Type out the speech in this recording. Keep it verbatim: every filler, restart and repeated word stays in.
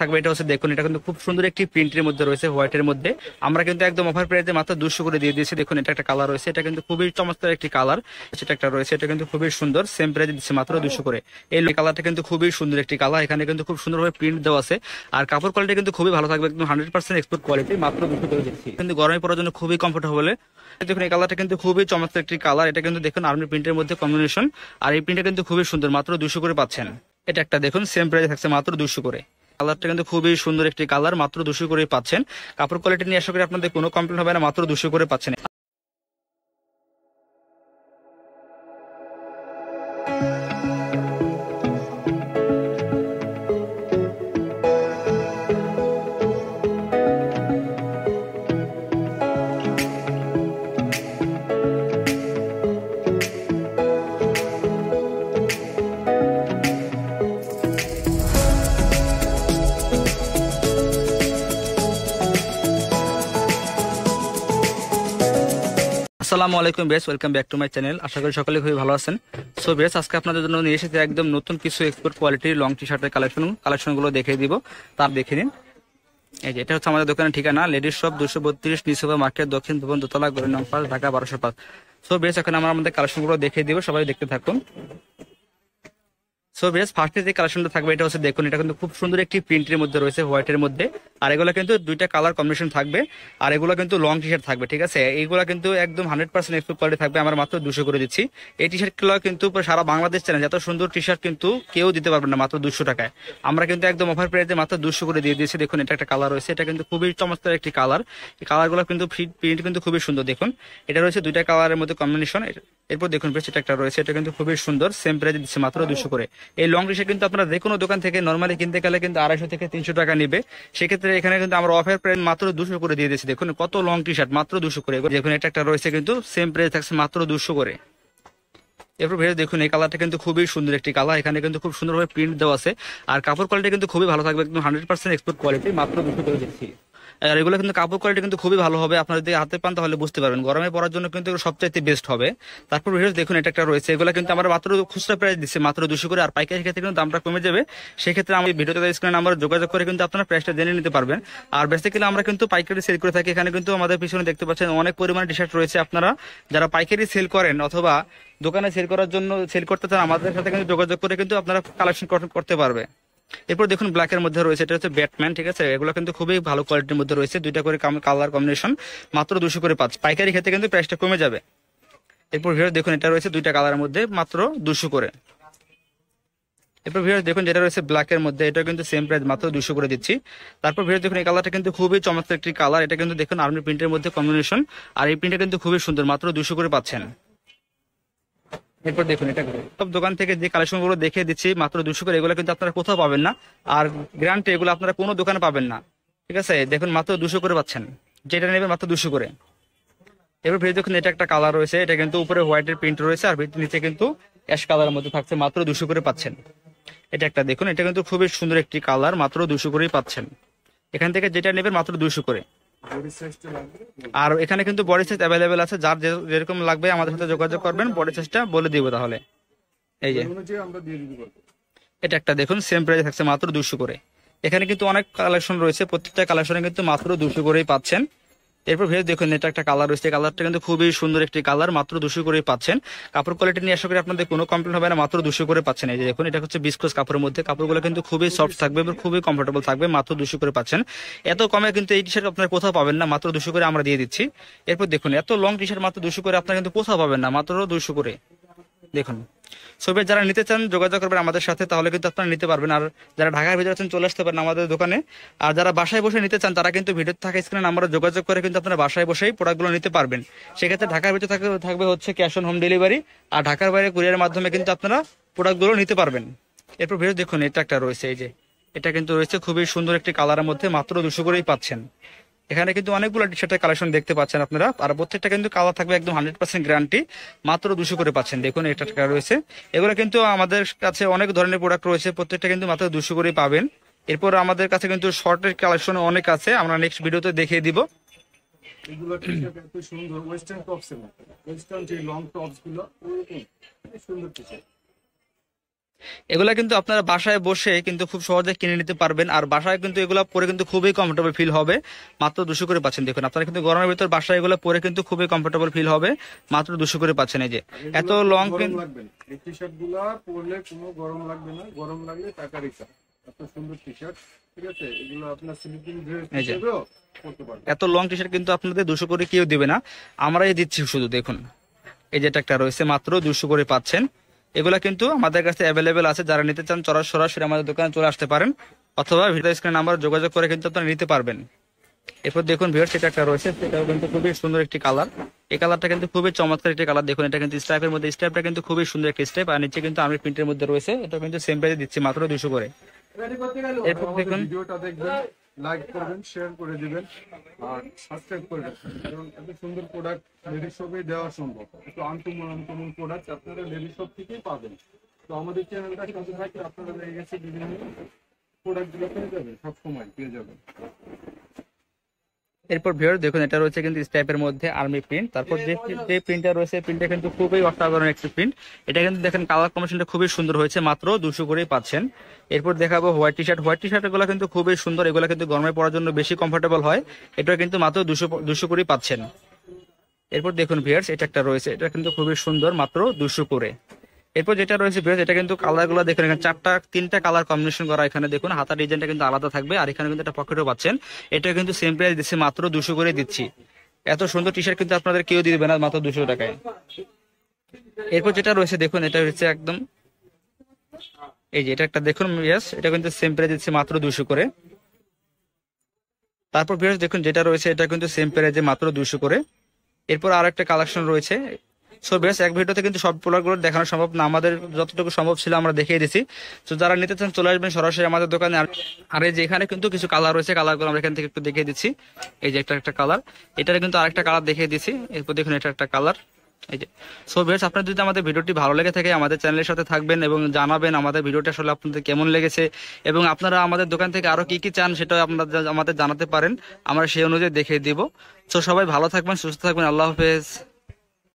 থাকবে। এটা হচ্ছে দেখুন, এটা কিন্তু খুব সুন্দর একটি প্রিন্টের মধ্যে রয়েছে, হোয়াইটের মধ্যে। আমরা কিন্তু একদম অফার প্রাইসে মাত্র দুশো করে দিয়ে দিয়েছি। দেখুন এটা একটা কালার রয়েছে, এটা কিন্তু খুবই চমৎকার একটি কালার, সেটা একটা রয়েছে, এটা কিন্তু খুবই সুন্দর। সেম প্রাইস দিচ্ছে মাত্র দুশো করে। এই কালারটা কিন্তু খুবই সুন্দর একটি কালার, এখানে কিন্তু খুব সুন্দরভাবে প্রিন্ট দেওয়া আছে, আর কাপড় কোয়ালিটি কিন্তু খুবই ভালো থাকবে, একদম হান্ড্রেড পার্সেন্ট এক্সপোর্ট কোয়ালিটি, মাত্র দুশো করে দিচ্ছি। কিন্তু গরমে পড়ার জন্য খুবই কমফোর্টেবল। দেখুন এই কালারটা কিন্তু খুবই চমৎকার একটি কালার, এটা কিন্তু দেখুন আর্মি প্রিন্টের মধ্যে কম্বিনেশন, আর এই প্রিন্টটা কিন্তু খুবই সুন্দর, মাত্র দুশো করে পাচ্ছেন। এটা একটা দেখুন, সেম প্রাইসে থাকছে মাত্র দুশো করে। কালারটা কিন্তু খুবই সুন্দর একটি কালার, মাত্র দুশো করে পাচ্ছেন। কাপড় কোয়ালিটি নিয়ে আশা করি আপনাদের কোনো কমপ্লেন হবে না, মাত্র দুশো করে পাচ্ছেন। আসসালামু আলাইকুম বেস, welcome back to my channel. আশা করি সকলে খুবই ভালো আছেন। সো বেস, আজকে আপনাদের জন্য নিয়ে এসেছে একদম নতুন কিছু এক্সপোর্ট কোয়ালিটির লং টি শার্টের কালেকশন কালেকশনগুলো দেখিয়ে দিব, তার দেখে নিন। এই যে এটা হচ্ছে আমাদের দোকানের ঠিকানা, লেডিস শপ দুশো বত্রিশ নিসোবা মার্কেট, দক্ষিণ ভবন দোতলা, গলি নং পাঁচ, ঢাকা বারোশো পাঁচ। সো বেস, এখন আমরা আমাদের কালেকশনগুলো দেখিয়ে দিব, সবাই দেখতে থাকুন। সো বেস, ফার্স্টে যে কালেকশনটা থাকবে এটা হচ্ছে দেখুন, এটা কিন্তু খুব সুন্দর একটি প্রিন্টের মধ্যে রয়েছে, হোয়াইটের মধ্যে, আর এগুলো কিন্তু দুইটা কালার কম্বিনেশন থাকবে, আর এগুলো কিন্তু লং টি শার্ট থাকবে, ঠিক আছে। এইগুলো কিন্তু একদম হান্ড্রেড পার্সেন্ট এক্সপোর্ট কোয়ালিটি থাকবে, আমরা মাত্র দুশো করে দিচ্ছি। এই টি শার্টগুলো কিন্তু সারা বাংলাদেশ চ্যানেল এত সুন্দর টি শার্ট কিন্তু কেউ দিতে পারবে না, মাত্র দুশো টাকায়। আমরা কিন্তু একদম অফার প্রাইসে মাত্র দুশো করে দিয়ে দিয়েছি। দেখুন এটা একটা কালার রয়েছে, এটা কিন্তু খুবই চমৎকার একটি কালার, এই কালারগুলো কিন্তু প্রিন্ট কিন্তু খুবই সুন্দর। দেখুন এটা রয়েছে দুইটা কালারের মধ্যে কম্বিনেশন। এরপর দেখুন বেশ, এটা একটা রয়েছে, এটা কিন্তু খুবই সুন্দর, সেম প্রাইসে দিচ্ছে মাত্র দুশো করে। এই লং টি শার্ট কিন্তু আপনারা যে কোনো দোকান থেকে নর্মালি কিনতে গেলে কিন্তু আড়াইশো থেকে তিনশো টাকা নেবে, সেক্ষেত্রে এখানে কিন্তু আমরা অফার প্রাইস মাত্র দুশো করে দিয়ে দিচ্ছি। দেখুন কত লং টি শার্ট, মাত্র দুশো করে। দেখুন এটা একটা রয়েছে, কিন্তু সেম প্রাইস থাকছে মাত্র দুশো করে। এরপর ভেবে দেখুন এই কালারটা কিন্তু খুবই সুন্দর একটি কালার, এখানে কিন্তু খুব সুন্দরভাবে প্রিন্ট দেওয়া আছে, আর কাপড় কোয়ালিটি কিন্তু খুবই ভালো থাকবে, একদম হান্ড্রেড পার্সেন্ট এক্সপোর্ট কোয়ালিটি, মাত্র দুশো করে দিচ্ছি। আর এগুলো কিন্তু কাপড় কোয়ালিটি কিন্তু খুবই ভালো হবে, আপনারা যদি হাতে পান তাহলে বুঝতে পারবেন, গরমে পড়ার জন্য কিন্তু সবচাইতে বেস্ট হবে। তারপর দেখুন এটা একটা রয়েছে, এগুলো কিন্তু আমরা মাত্র খুচরা প্রাইস দিচ্ছি মাত্র দুশো করে, আর পাইকারি ক্ষেত্রে কিন্তু দামটা কমে যাবে, সেক্ষেত্রে আমি ভিডিওতে স্ক্রিনে নাম্বার যোগাযোগ করে কিন্তু আপনারা প্রাইসটা জেনে নিতে পারবেন। আর বেসিক্যালি আমরা কিন্তু পাইকারি সেল করে থাকি, এখানে কিন্তু আমাদের পিছনে দেখতে পাচ্ছেন অনেক পরিমাণে টি শার্ট রয়েছে। আপনারা যারা পাইকারি সেল করেন অথবা দোকানে সেল করার জন্য সেল করতে চান, আমাদের সাথে কিন্তু যোগাযোগ করে কিন্তু আপনারা কালেকশন করতে পারবে। এরপর দেখুন ব্ল্যাকের মধ্যে রয়েছে, এটা হচ্ছে ব্যাটম্যান, ঠিক আছে। এগুলো কিন্তু খুবই ভালো কোয়ালিটির মধ্যে রয়েছে, দুইটা করে কালার কম্বিনেশন, মাত্র দুশো করে পাঁচ, পাইকারি ক্ষেত্রে কিন্তু প্রাইসটা কমে যাবে। এরপর ভিউয়ার দেখুন এটা রয়েছে দুইটা কালারের মধ্যে, মাত্র দুশো করে। এরপর ভিউয়ার দেখুন যেটা রয়েছে ব্ল্যাকের মধ্যে, এটা কিন্তু সেম প্রাইস মাত্র দুশো করে দিচ্ছি। তারপর ভিউয়ার দেখুন এই কালারটা কিন্তু খুবই চমৎকার একটি কালার, এটা কিন্তু দেখুন আর্মি প্রিন্টের মধ্যে কম্বিনেশন, আর এই প্রিন্টটা কিন্তু খুবই সুন্দর, মাত্র দুশো করে পাচ্ছেন। এরপর দেখুন এটা সব দোকান থেকে যে কালেকশন গুলো দেখিয়ে দিচ্ছি মাত্র দুশো করে, এগুলো কিন্তু আপনারা কোথাও পাবেন না, আর গ্যারান্টি এগুলো আপনারা কোনো দোকানে পাবেন না, ঠিক আছে। দেখুন মাত্র দুশো করে পাচ্ছেন, যেটা নেবেন মাত্র দুশো করে। এরপর ভিতরে দেখুন এটা একটা কালার রয়েছে, এটা কিন্তু উপরে হোয়াইটের প্রিন্ট রয়েছে, আর নিচে কিন্তু অ্যাশ কালারের মধ্যে থাকছে, মাত্র দুশো করে পাচ্ছেন। এটা একটা দেখুন, এটা কিন্তু খুবই সুন্দর একটি কালার, মাত্র দুশো করেই পাচ্ছেন, এখান থেকে যেটা নেবেন মাত্র দুশো করে। আর এখানে কিন্তু বডি সাইজ অ্যাভেলেবেল আছে, যার যেরকম লাগবে আমাদের সাথে যোগাযোগ করবেন, বডি সাইজটা বলে দিব তাহলে। এই যে এটা একটা দেখুন, সেম প্রাইস থাকছে মাত্র দুশো করে। এখানে কিন্তু অনেক কালেকশন রয়েছে, প্রত্যেকটা কালেকশনে কিন্তু মাত্র দুশো করেই পাচ্ছেন। এরপর ভেবে দেখুন এটা একটা কালার রয়েছে, কালারটা কিন্তু খুবই সুন্দর একটি কালার, মাত্র দুশো করেই পাচ্ছেন। কাপড় কোয়ালিটি নিয়ে আশা করি আপনাদের কোনো কমপ্লেন হবে না, মাত্র দুশো করে পাচ্ছেন। এই যে দেখুন এটা হচ্ছে বিস্কোস কাপড়ের মধ্যে, কাপড়গুলো কিন্তু খুবই সফট থাকবে, খুবই কমফোর্টেবল থাকবে, মাত্র দুশো করে পাচ্ছেন। এত কমে কিন্তু এই টি শার্ট আপনার কোথাও পাবেন না, মাত্র দুশো করে আমরা দিয়ে দিচ্ছি। এরপর দেখুন এত লং টি শার্ট মাত্র দুশো করে আপনারা কিন্তু কোথাও পাবেন না, মাত্র দুশো করে। দেখুন সবে যারা নিতে চান যোগাযোগ করবেন আমাদের সাথে, তাহলে কিন্তু আপনারা নিতে পারবেন। আর যারা ঢাকার ভিতরে আছেন চলে আসতে পারেন আমাদের দোকানে, আর যারা বাসায় বসে নিতে চান তারা কিন্তু ভিডিও থাকা স্ক্রিনে নাম্বারে যোগাযোগ করে কিন্তু আপনারা বাসায় বসেই প্রোডাক্টগুলো নিতে পারবেন। সেক্ষেত্রে ঢাকার ভিতরে থাকবে হচ্ছে ক্যাশ অন হোম ডেলিভারি, আর ঢাকার বাইরে কুরিয়ারের মাধ্যমে কিন্তু আপনারা প্রোডাক্টগুলো নিতে পারবেন। এরপর ভিডিও দেখুন এটা একটা রয়েছে, এই যে এটা কিন্তু রয়েছে খুবই সুন্দর একটি কালারের মধ্যে, মাত্র দুশো করেই পাচ্ছেন। এখানে কিন্তু অনেকগুলো টি শার্টের কালেকশন দেখতে পাচ্ছেন আপনারা, আর প্রত্যেকটা কিন্তু কালার থাকবে একদম হান্ড্রেড পার্সেন্ট গ্যারান্টি, মাত্র দুশো করে পাচ্ছেন। দেখুন এটা টাকা রয়েছে, এগুলো কিন্তু আমাদের কাছে অনেক ধরনের প্রোডাক্ট রয়েছে, প্রত্যেকটা কিন্তু মাত্র দুশো করেই পাবেন। এরপর আমাদের কাছে কিন্তু শর্টের কালেকশন অনেক আছে, আমরা নেক্সট ভিডিওতে দেখিয়ে দিব। এগুলা কিন্তু আপনারা বাসায় বসে কিন্তু খুব সহজে কিনে নিতে পারবেন। আর বাসায় কিন্তু এগুলা পরে কিন্তু খুবই কমফোর্টেবল ফিল হবে, মাত্র দুশো করে পাচ্ছেন। দেখুন আপনারা কিন্তু গরমের ভিতর বাসায় এগুলো পরে কিন্তু খুবই কমফোর্টেবল ফিল হবে, মাত্র দুশো করে পাচ্ছেন। এই যে এত লং কিন্তু এই টি-শার্টগুলো পরলে কোনো গরম লাগবে না, গরম লাগলে টাকা রিসা। এত সুন্দর টি-শার্ট, ঠিক আছে, এগুলো আপনারা স্লিপিং ড্রেস হিসেবে পরতে পারবেন। এত লং টি-শার্ট কিন্তু আপনাদের দুশো করে কেউ দিবে না, আমরাই দিচ্ছি শুধু। দেখুন এই যে একটা রয়েছে মাত্র দুশো করে পাচ্ছেন। এগুলা কিন্তু আমাদের কাছে অ্যাভেলেবেল আছে, যারা নিতে চান সরাসরি আমাদের দোকানে চলে আসতে পারেন, অথবা ভিডিও স্ক্রিন নাম্বার যোগাযোগ করে কিন্তু আপনারা নিতে পারবেন। এরপর দেখুন ভিউয়ার্স এটা একটা রয়েছে, সেটাও কিন্তু খুবই সুন্দর একটি কালার। এই কালারটা কিন্তু খুবই চমৎকার একটি কালার। দেখুন এটা কিন্তু স্ট্রাইপের মধ্যে, স্ট্রাইপটা কিন্তু খুবই সুন্দর একটি স্ট্রাইপ। আর নিচে কিন্তু আমি প্রিন্টের মধ্যে রয়েছে, এটা কিন্তু সেম প্রাইসে দিচ্ছি মাত্র দুশো করে। এরপর দেখুন ভিডিওটা দেখবেন, লাইক করবেন, শেয়ার করে দিবেন আর সাবস্ক্রাইব করবেন, কারণ এত সুন্দর প্রোডাক্ট লেডি শপে দেওয়া সম্ভব। তো আনকমন আনকমন প্রোডাক্ট আপনারা লেডি শপ থেকেই পাবেন। তো আমাদের চ্যানেলটা সাথে থাকলে আপনারা পেয়ে গেছে বিভিন্ন প্রোডাক্টগুলো, পেয়ে যাবেন সব সময় পেয়ে যাবেন। এরপর ভিউয়ার দেখুন এটা রয়েছে কিন্তু স্ট্রাইপের মধ্যে আর্মি প্রিন্ট। তারপর যে যে প্রিন্টটা রয়েছে, প্রিন্টটা কিন্তু খুবই অসাধারণ একটি প্রিন্ট। এটা কিন্তু দেখেন কালার কম্বিনেশনটা খুবই সুন্দর হয়েছে, মাত্র দুশো করেই পাচ্ছেন। এরপর দেখাবো white T shirt. White T শার্টগুলো কিন্তু খুবই সুন্দর, এগুলো কিন্তু গরমে পরার জন্য বেশি কমফোর্টেবল হয়। এটা কিন্তু মাত্র দুশো দুশো করেই পাচ্ছেন। এরপর দেখুন ভিউয়ার্স এটা একটা রয়েছে, এটা কিন্তু খুবই সুন্দর, মাত্র দুশো করে। এরপর যেটা রয়েছে ভিউয়ার্স এটা কিন্তু কালারগুলো দেখুন, এখানে চারটা তিনটা কালার কম্বিনেশন করা। এখানে দেখুন হাতার ডিজাইনটা কিন্তু আলাদা থাকবে, আর এখানে কিন্তু একটা পকেটও পাচ্ছেন। এটা কিন্তু সেম প্রাইস দিচ্ছি, মাত্র দুশো করে দিচ্ছি। এত সুন্দর টি শার্ট কিন্তু আপনাদের কেউ দিবে না, মাত্র দুশো টাকায়। এরপর যেটা রয়েছে দেখুন এটা হচ্ছে একদম এই যে এটা একটা দেখুন ভিউয়ার্স, এটা কিন্তু সেম প্রাইস দিচ্ছি মাত্র দুশো করে। তারপর ভিউয়ার্স দেখুন যেটা রয়েছে এটা কিন্তু সেম প্রাইসে মাত্র দুশো করে। এরপর আর একটা কালেকশন রয়েছে। সো বেশ এক ভিডিওতে কিন্তু সব প্রোডাক্টগুলো দেখানো সম্ভব না, আমাদের যতটুকু সম্ভব ছিল আমরা দেখিয়ে দিছি। তো যারা নিতে চান চলে আসবেন সরাসরি আমাদের দোকানে। আর এই যে এখানে কিন্তু কিছু কালার রয়েছে, কালারগুলো আমরা এখান থেকে একটু দেখিয়ে দিচ্ছি। এই যে একটা একটা কালার, এটার কিন্তু আরেকটা কালার দেখিয়ে দিচ্ছি। এরপর দেখুন এটা একটা কালার, এই যে। সো বেশ আপনার যদি আমাদের ভিডিওটি ভালো লেগে থাকে আমাদের চ্যানেলের সাথে থাকবেন এবং জানাবেন আমাদের ভিডিওটা আসলে আপনাদের কেমন লেগেছে, এবং আপনারা আমাদের দোকান থেকে আরো কি কি চান সেটাও আপনারা আমাদের জানাতে পারেন, আমরা সেই অনুযায়ী দেখিয়ে দিব। তো সবাই ভালো থাকবেন, সুস্থ থাকবেন, আল্লাহ হাফেজ।